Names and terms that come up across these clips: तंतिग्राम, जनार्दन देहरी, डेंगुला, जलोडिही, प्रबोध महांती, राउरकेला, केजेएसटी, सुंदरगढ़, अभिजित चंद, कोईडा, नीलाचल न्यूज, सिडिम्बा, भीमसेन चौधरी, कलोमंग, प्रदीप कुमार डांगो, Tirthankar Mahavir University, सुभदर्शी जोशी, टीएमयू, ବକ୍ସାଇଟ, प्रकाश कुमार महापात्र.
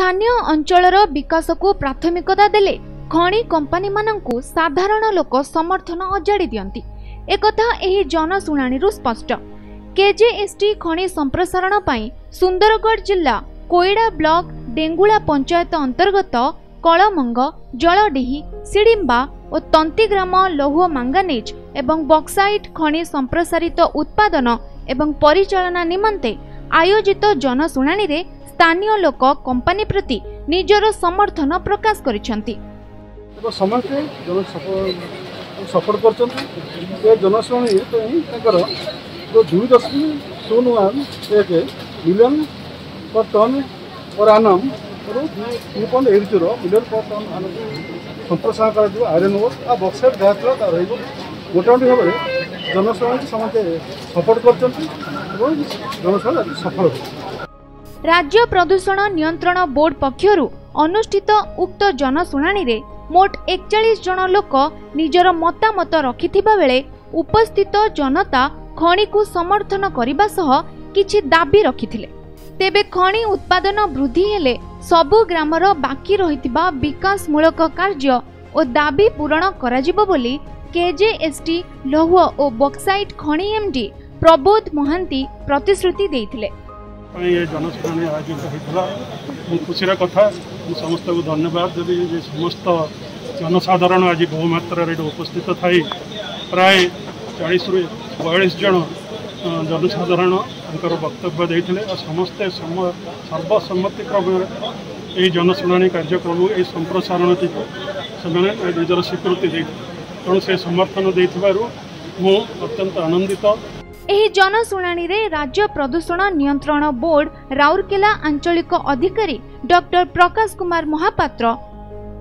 स्थानीय अंचलर विकास को प्राथमिकता देले खणी कंपानी मानू साधारण लोक समर्थन अजाड़ी दियंती। एकथा एही जनशुणाणी स्पष्ट। केजेएसटी खणी संप्रसारण पाई सुंदरगढ़ जिला कोईडा ब्लॉक डेंगुला पंचायत अंतर्गत कलोमंग, जलोडिही, सिडिम्बा और तंतिग्राम लौह मांगानीज एवं बॉक्साइट खणी संप्रसारित उत्पादन एवं परिचालना निमंते आयोजित जनशुणाणी रे स्थानीय लोक कंपानी प्रति निजर समर्थन प्रकाश करिसेंती। समस्ते जन सपोर्ट कर जनशुणी जो 2.01 million per ton per आनम 2.80 million per ton आनम संप्रसारण कर आयरन ओर आ बक्साइट जहाँ था रही मोटामोटी भाव में जनशुणी समस्ते सपोर्ट कर जनशुणी सफल। राज्य प्रदूषण नियंत्रण बोर्ड पक्षर अनुष्ठित उक्त जनशुणाणी रे मोट 41 जन लोक निजर मतामत रखिथिबा बेले उपस्थित जनता खणी को समर्थन करिबा सह किछि दाबी रखिथिले। तेबे खणी उत्पादन वृद्धि हेले सबु ग्रामर बाकी रहिथिबा विकासमूलक कार्य और दाबी पूरण कराजिबो बोली केजेएसटी लौह और बॉक्साइट खणी एमडी प्रबोध महांती प्रतिश्रुति देथिले। ये जनशुणाणी आयोजित होता खुशीर कथा समस्त को धन्यवाद। यदि समस्त जनसाधारण आज बहुमात्र उपस्थित थी प्राय 40 ରୁ 42 जन जनसाधारण वक्तव्य देते और समस्ते सर्वसम्मति क्रम यही जनशुणाणी कार्यक्रम ये संप्रसारण की निजर स्वीकृति तेणु से समर्थन देथिबारु मु अत्यंत आनंदित। एही जनशुणाणी रे राज्य प्रदूषण नियंत्रण बोर्ड राउरकेला आंचलिक अधिकारी डॉक्टर प्रकाश कुमार महापात्र,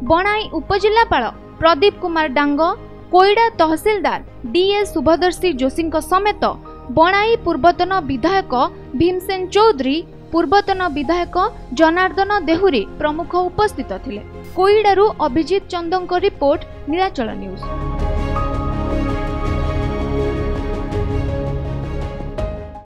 बणाई उपजिलापाल प्रदीप कुमार डांगो, कोईडा तहसीलदार डीएस सुभदर्शी जोशी समेत बणाई पूर्वतन विधायक भीमसेन चौधरी, पूर्वतन विधायक जनार्दन देहरी प्रमुख उपस्थित थिले। कोईडारू अभिजित चंद रिपोर्ट नीलाचल न्यूज।